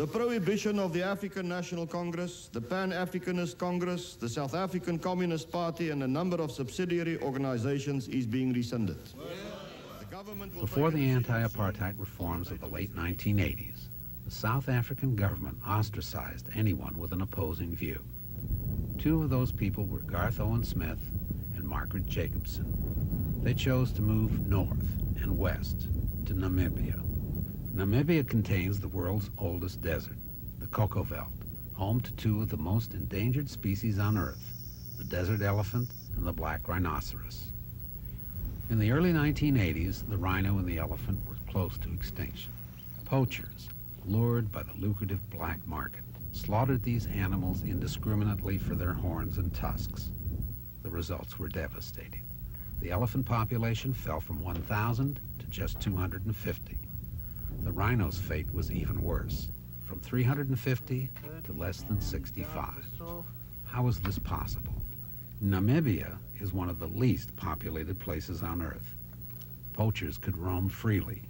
The prohibition of the African National Congress, the Pan-Africanist Congress, the South African Communist Party, and a number of subsidiary organizations is being rescinded. Before the anti-apartheid reforms of the late 1980s, the South African government ostracized anyone with an opposing view. Two of those people were Garth Owen-Smith and Margaret Jacobsohn. They chose to move north and west to Namibia. Namibia contains the world's oldest desert, the Kaokoveld, home to two of the most endangered species on Earth, the desert elephant and the black rhinoceros. In the early 1980s, the rhino and the elephant were close to extinction. Poachers, lured by the lucrative black market, slaughtered these animals indiscriminately for their horns and tusks. The results were devastating. The elephant population fell from 1,000 to just 250. The rhino's fate was even worse, from 350 to less than 65. How is this possible? Namibia is one of the least populated places on Earth. Poachers could roam freely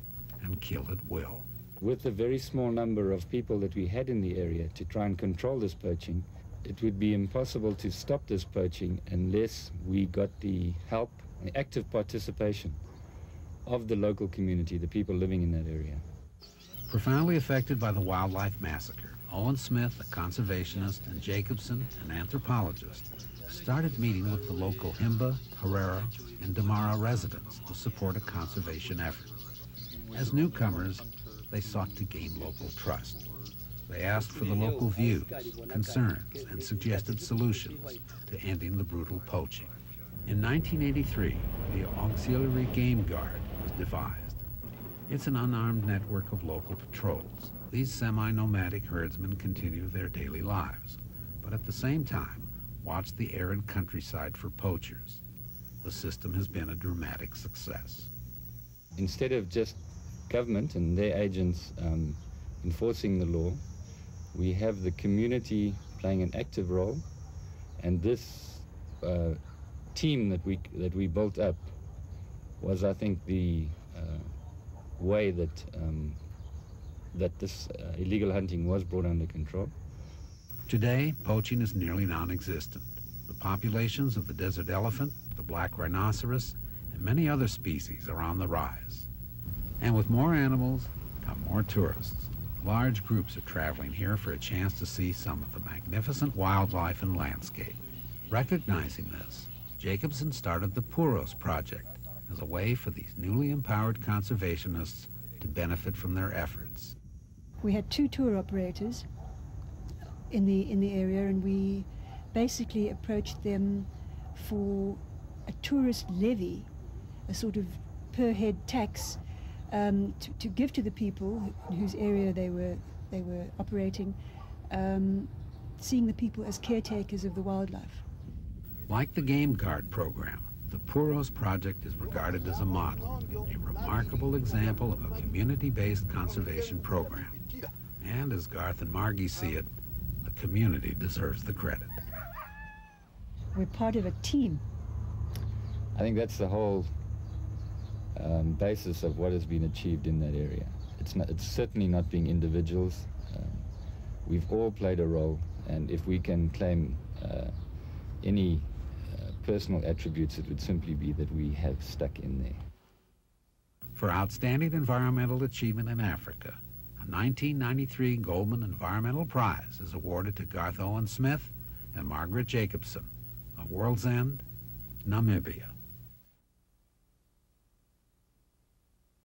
and kill at will. With the very small number of people that we had in the area to try and control this poaching, it would be impossible to stop this poaching unless we got the help and active participation of the local community, the people living in that area. Profoundly affected by the wildlife massacre, Owen Smith, a conservationist, and Jacobsohn, an anthropologist, started meeting with the local Himba, Herrera, and Damara residents to support a conservation effort. As newcomers, they sought to gain local trust. They asked for the local views, concerns, and suggested solutions to ending the brutal poaching. In 1983, the Auxiliary Game Guard was devised. It's an unarmed network of local patrols. These semi-nomadic herdsmen continue their daily lives, but at the same time, watch the arid countryside for poachers. The system has been a dramatic success. Instead of just government and their agents enforcing the law, we have the community playing an active role, and this team that we built up was, I think, the way that this illegal hunting was brought under control. Today, poaching is nearly non-existent. The populations of the desert elephant, the black rhinoceros, and many other species are on the rise. And with more animals, come more tourists. Large groups are traveling here for a chance to see some of the magnificent wildlife and landscape. Recognizing this, Jacobsohn started the Puros Project, as a way for these newly empowered conservationists to benefit from their efforts. We had two tour operators in the area, and we basically approached them for a tourist levy, a sort of per head tax to give to the people in whose area they were operating, seeing the people as caretakers of the wildlife. Like the Game Guard program, the Puros Project is regarded as a model, a remarkable example of a community-based conservation program. And as Garth and Margie see it, the community deserves the credit. We're part of a team. I think that's the whole basis of what has been achieved in that area. It's certainly not being individuals. We've all played a role, and if we can claim any personal attributes, it would simply be that we have stuck in there. For outstanding environmental achievement in Africa, a 1993 Goldman Environmental Prize is awarded to Garth Owen-Smith and Margaret Jacobsohn of World's End, Namibia.